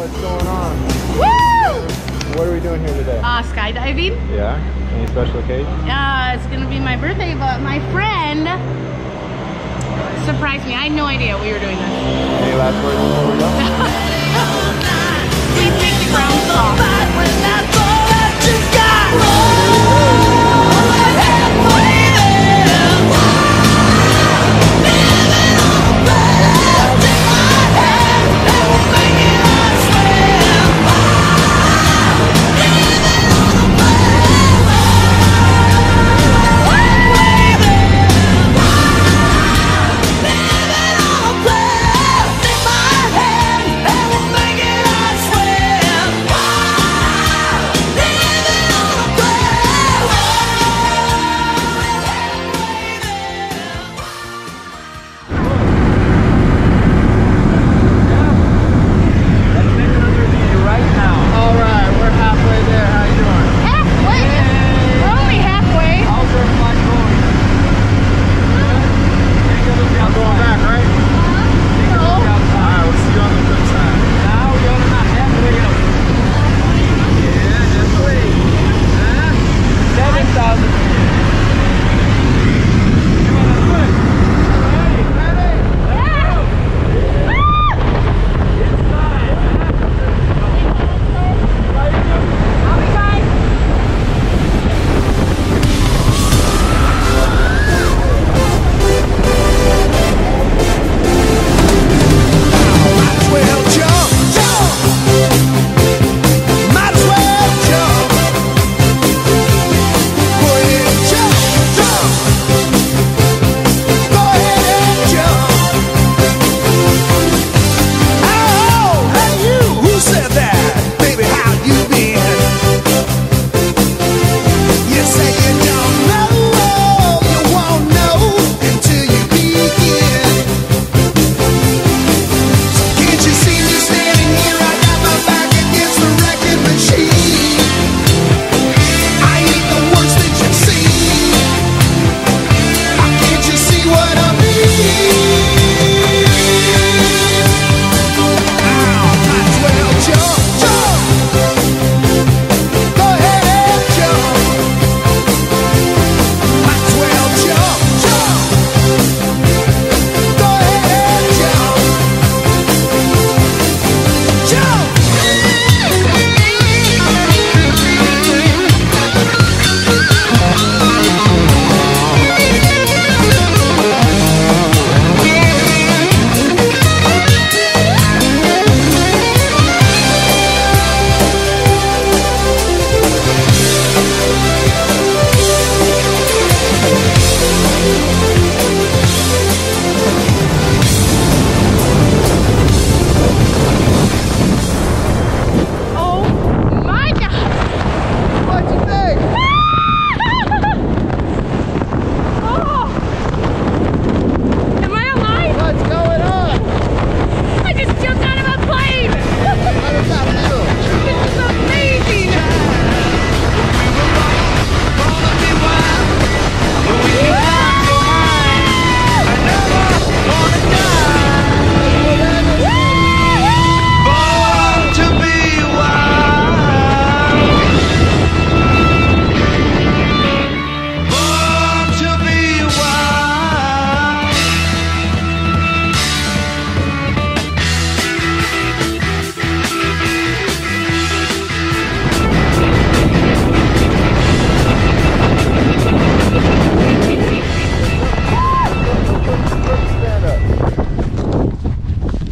what's going on. Woo! What are we doing here today? Skydiving. Yeah. Any special occasion? It's going to be my birthday, but my friend surprised me. I had no idea we were doing this. Any last words before we go? Please make the ground soft.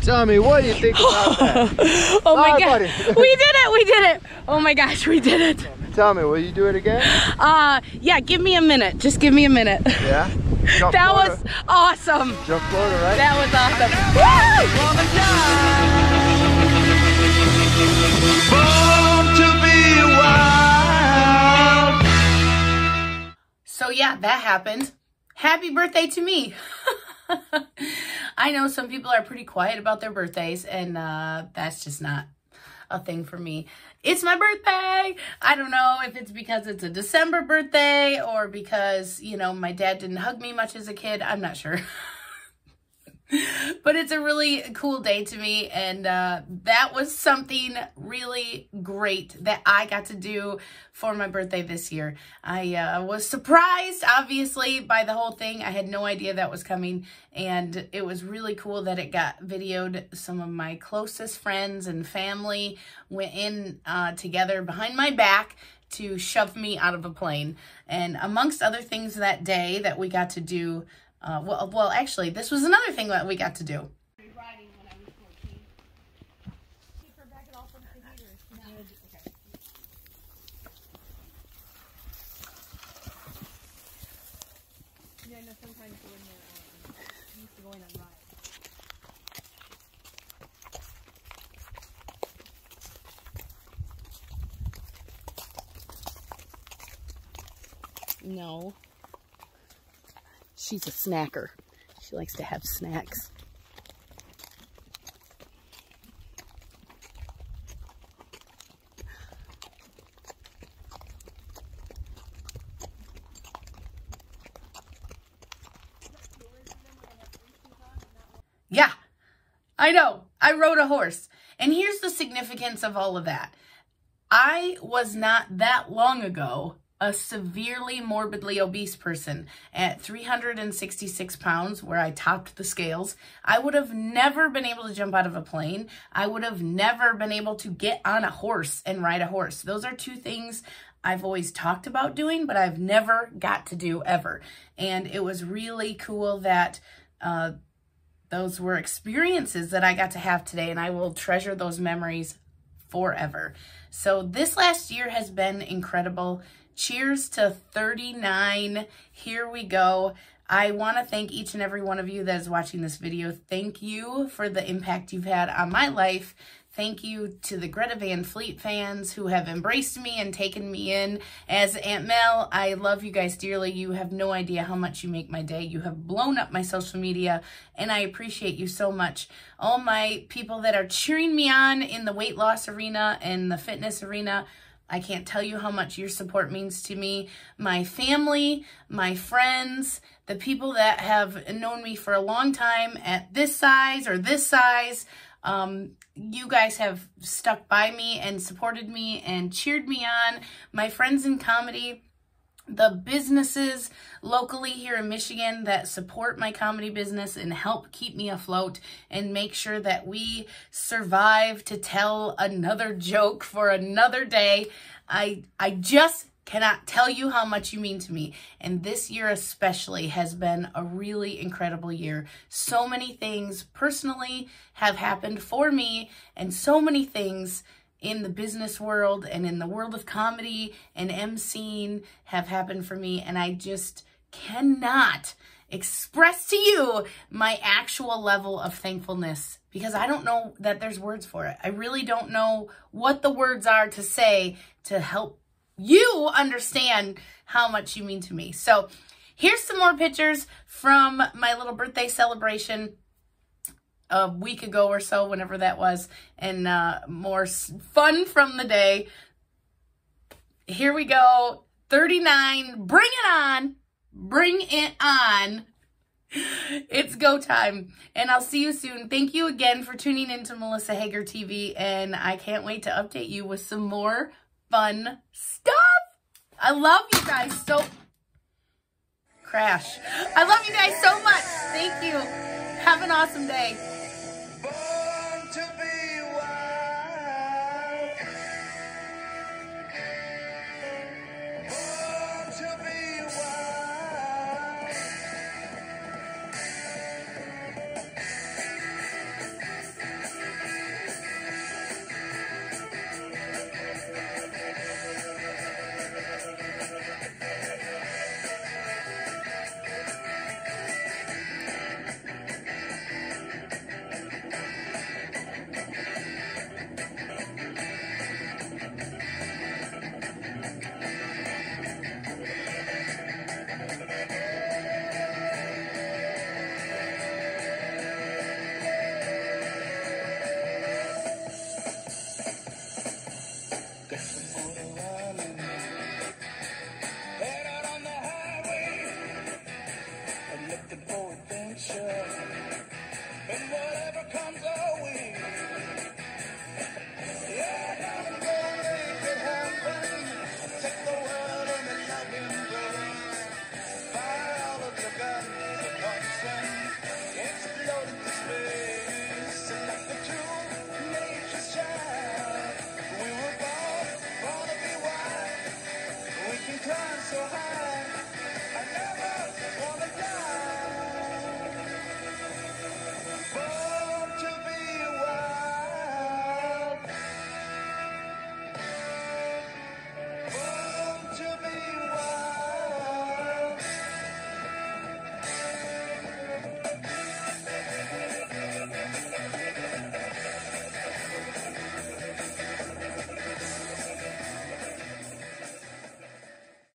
Tommy, what do you think about that? Oh my God, we did it, we did it. Oh my gosh, we did it. Tommy, will you do it again? Yeah, give me a minute, just give me a minute. Yeah? Jump that Florida. Was awesome. Jump Florida, right? That was awesome. Woo! So yeah, that happened. Happy birthday to me. I know some people are pretty quiet about their birthdays, and that's just not a thing for me. It's my birthday. I don't know if it's because it's a December birthday or because, you know, my dad didn't hug me much as a kid. I'm not sure. But it's a really cool day to me, and that was something really great that I got to do for my birthday this year. I was surprised, obviously, by the whole thing. I had no idea that was coming, and it was really cool that it got videoed. Some of my closest friends and family went in together behind my back to shove me out of a plane. And amongst other things that day that we got to do, well, actually, this was another thing that we got to do. No. She's a snacker. She likes to have snacks. Yeah, I know. I rode a horse. And here's the significance of all of that. I was not that long ago a severely morbidly obese person at 366 pounds, where I topped the scales. I would have never been able to jump out of a plane. I would have never been able to get on a horse and ride a horse. Those are two things I've always talked about doing, but I've never got to do ever. And it was really cool that those were experiences that I got to have today, and I will treasure those memories forever. So this last year has been incredible. Cheers to 39. Here we go. I want to thank each and every one of you that is watching this video. Thank you for the impact you've had on my life. Thank you to the Greta Van Fleet fans who have embraced me and taken me in as Aunt Mel. I love you guys dearly. You have no idea how much you make my day. You have blown up my social media, and I appreciate you so much. All my people that are cheering me on in the weight loss arena and the fitness arena, I can't tell you how much your support means to me. My family, my friends, the people that have known me for a long time at this size or this size, you guys have stuck by me and supported me and cheered me on. My friends in comedy, the businesses locally here in Michigan that support my comedy business and help keep me afloat and make sure that we survive to tell another joke for another day. I just cannot tell you how much you mean to me. And this year especially has been a really incredible year. So many things personally have happened for me, and so many things in the business world and in the world of comedy and emceeing have happened for me, and I just cannot express to you my actual level of thankfulness, because I don't know that there's words for it. I really don't know what the words are to say to help you understand how much you mean to me. So here's some more pictures from my little birthday celebration a week ago or so, whenever that was, and more fun from the day. Here we go, 39, bring it on, bring it on. It's go time, and I'll see you soon. Thank you again for tuning into Melissa Hager TV, and I can't wait to update you with some more fun stuff. I love you guys so... Crash. I love you guys so much. Thank you. Have an awesome day.